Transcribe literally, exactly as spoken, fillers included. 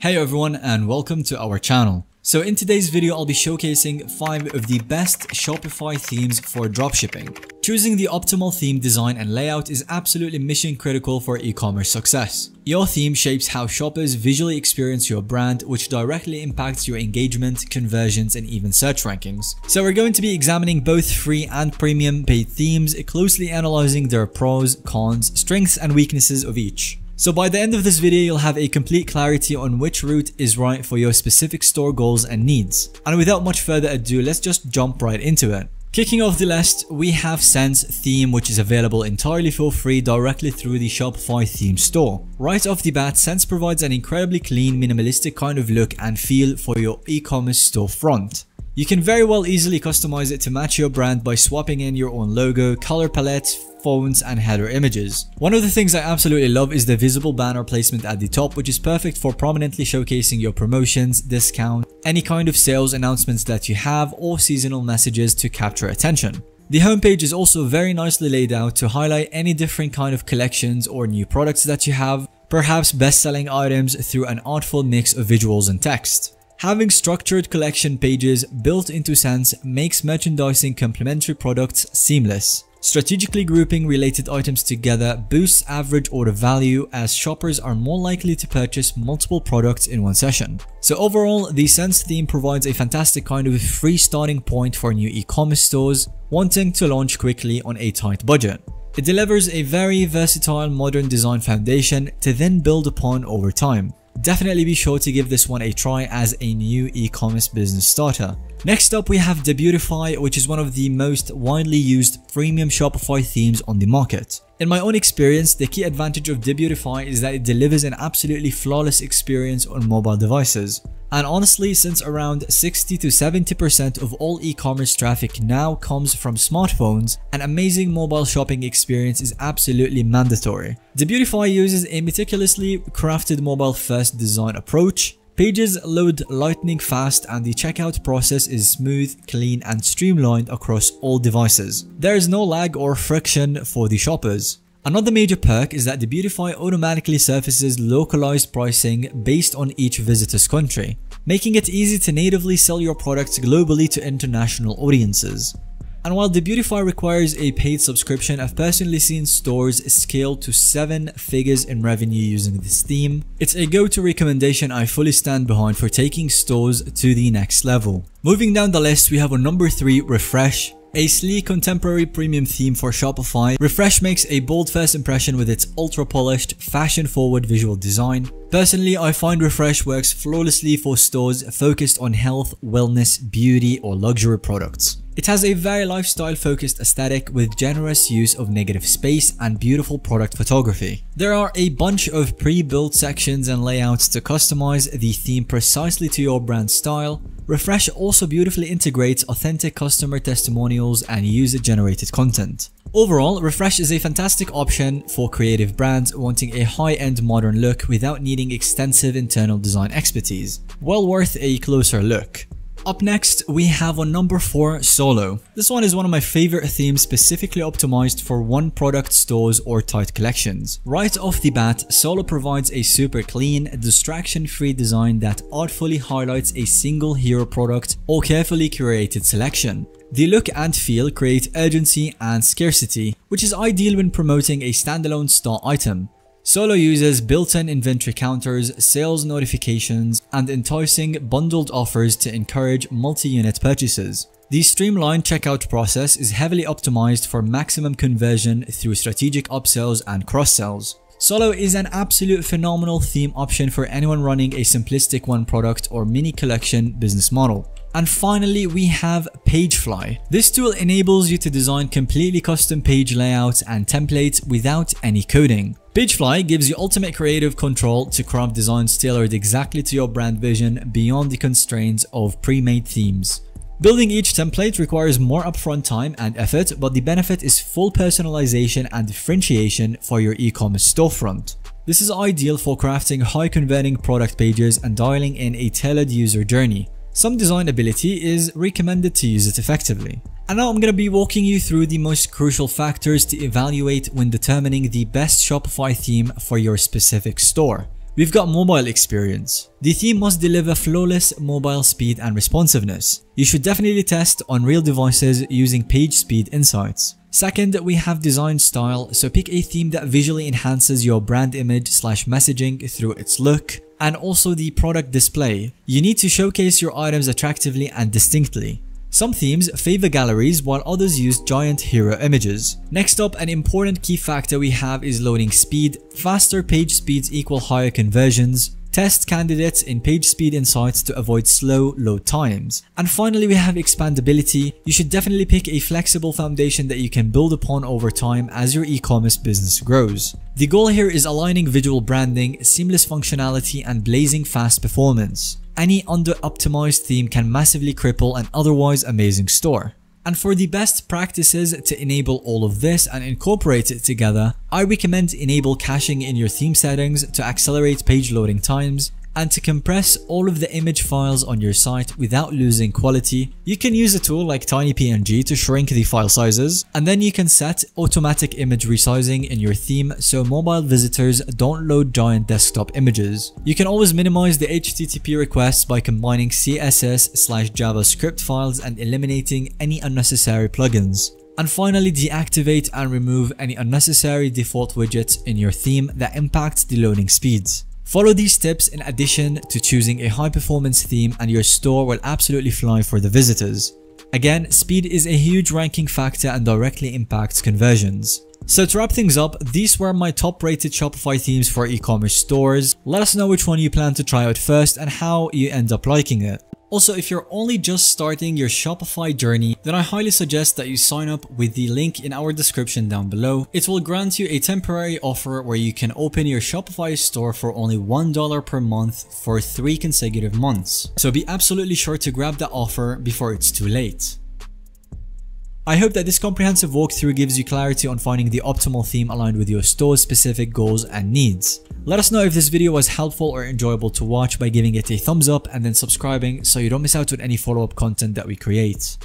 Hey everyone and welcome to our channel. So in today's video I'll be showcasing five of the best Shopify themes for dropshipping. Choosing the optimal theme design and layout is absolutely mission critical for e-commerce success. Your theme shapes how shoppers visually experience your brand, which directly impacts your engagement, conversions, and even search rankings. So we're going to be examining both free and premium paid themes, closely analyzing their pros, cons, strengths, and weaknesses of each. So by the end of this video, you'll have a complete clarity on which route is right for your specific store goals and needs. And without much further ado, let's just jump right into it. Kicking off the list, we have Sense Theme, which is available entirely for free directly through the Shopify theme store. Right off the bat, Sense provides an incredibly clean, minimalistic kind of look and feel for your e-commerce storefront. You can very well easily customize it to match your brand by swapping in your own logo, color palette, fonts, and header images. One of the things I absolutely love is the visible banner placement at the top, which is perfect for prominently showcasing your promotions, discounts, any kind of sales announcements that you have, or seasonal messages to capture attention. The homepage is also very nicely laid out to highlight any different kind of collections or new products that you have, perhaps best-selling items, through an artful mix of visuals and text. Having structured collection pages built into Sense makes merchandising complementary products seamless. Strategically grouping related items together boosts average order value, as shoppers are more likely to purchase multiple products in one session. So overall, the Sense theme provides a fantastic kind of free starting point for new e-commerce stores wanting to launch quickly on a tight budget. It delivers a very versatile modern design foundation to then build upon over time. Definitely be sure to give this one a try as a new e-commerce business starter. Next up, we have Debutify, which is one of the most widely used premium Shopify themes on the market. In my own experience, the key advantage of Debutify is that it delivers an absolutely flawless experience on mobile devices. And honestly, since around sixty to seventy percent of all e-commerce traffic now comes from smartphones, an amazing mobile shopping experience is absolutely mandatory. Debutify uses a meticulously crafted mobile-first design approach. Pages load lightning fast and the checkout process is smooth, clean, and streamlined across all devices. There is no lag or friction for the shoppers. Another major perk is that Debutify automatically surfaces localized pricing based on each visitor's country, making it easy to natively sell your products globally to international audiences. And while Debutify requires a paid subscription, I've personally seen stores scale to seven figures in revenue using this theme. It's a go-to recommendation I fully stand behind for taking stores to the next level. Moving down the list, we have on number three, Refresh. A sleek, contemporary premium theme for Shopify, Refresh makes a bold first impression with its ultra-polished, fashion-forward visual design. Personally, I find Refresh works flawlessly for stores focused on health, wellness, beauty, or luxury products. It has a very lifestyle-focused aesthetic with generous use of negative space and beautiful product photography. There are a bunch of pre-built sections and layouts to customize the theme precisely to your brand style. Refresh also beautifully integrates authentic customer testimonials and user-generated content. Overall, Refresh is a fantastic option for creative brands wanting a high-end modern look without needing extensive internal design expertise. Well worth a closer look. Up next, we have on number four, Solo. This one is one of my favorite themes, specifically optimized for one product stores or tight collections. Right off the bat, Solo provides a super clean, distraction-free design that artfully highlights a single hero product or carefully curated selection. The look and feel create urgency and scarcity, which is ideal when promoting a standalone star item. Solo uses built-in inventory counters, sales notifications, and enticing bundled offers to encourage multi-unit purchases. The streamlined checkout process is heavily optimized for maximum conversion through strategic upsells and cross-sells. Solo is an absolute phenomenal theme option for anyone running a simplistic one product or mini collection business model. And finally, we have PageFly. This tool enables you to design completely custom page layouts and templates without any coding. PageFly gives you ultimate creative control to craft designs tailored exactly to your brand vision beyond the constraints of pre-made themes. Building each template requires more upfront time and effort, but the benefit is full personalization and differentiation for your e-commerce storefront. This is ideal for crafting high-converting product pages and dialing in a tailored user journey. Some design ability is recommended to use it effectively. And now I'm going to be walking you through the most crucial factors to evaluate when determining the best Shopify theme for your specific store. We've got mobile experience. The theme must deliver flawless mobile speed and responsiveness. You should definitely test on real devices using PageSpeed Insights. Second, we have design style, so pick a theme that visually enhances your brand image slash messaging through its look and also the product display. You need to showcase your items attractively and distinctly. Some themes favor galleries while others use giant hero images. Next up, an important key factor we have is loading speed. Faster page speeds equal higher conversions. Test candidates in PageSpeed Insights to avoid slow load times. And finally, we have expandability. You should definitely pick a flexible foundation that you can build upon over time as your e-commerce business grows. The goal here is aligning visual branding, seamless functionality, and blazing fast performance. Any under-optimized theme can massively cripple an otherwise amazing store. And for the best practices to enable all of this and incorporate it together, I recommend enable caching in your theme settings to accelerate page loading times and to compress all of the image files on your site without losing quality. You can use a tool like TinyPNG to shrink the file sizes, and then you can set automatic image resizing in your theme so mobile visitors don't load giant desktop images. You can always minimize the H T T P requests by combining C S S slash JavaScript files and eliminating any unnecessary plugins. And finally, deactivate and remove any unnecessary default widgets in your theme that impact the loading speeds. Follow these tips in addition to choosing a high-performance theme, and your store will absolutely fly for the visitors. Again, speed is a huge ranking factor and directly impacts conversions. So to wrap things up, these were my top-rated Shopify themes for e-commerce stores. Let us know which one you plan to try out first and how you end up liking it. Also, if you're only just starting your Shopify journey, then I highly suggest that you sign up with the link in our description down below. It will grant you a temporary offer where you can open your Shopify store for only one dollar per month for three consecutive months. So be absolutely sure to grab that offer before it's too late. I hope that this comprehensive walkthrough gives you clarity on finding the optimal theme aligned with your store's specific goals and needs. Let us know if this video was helpful or enjoyable to watch by giving it a thumbs up and then subscribing so you don't miss out on any follow-up content that we create.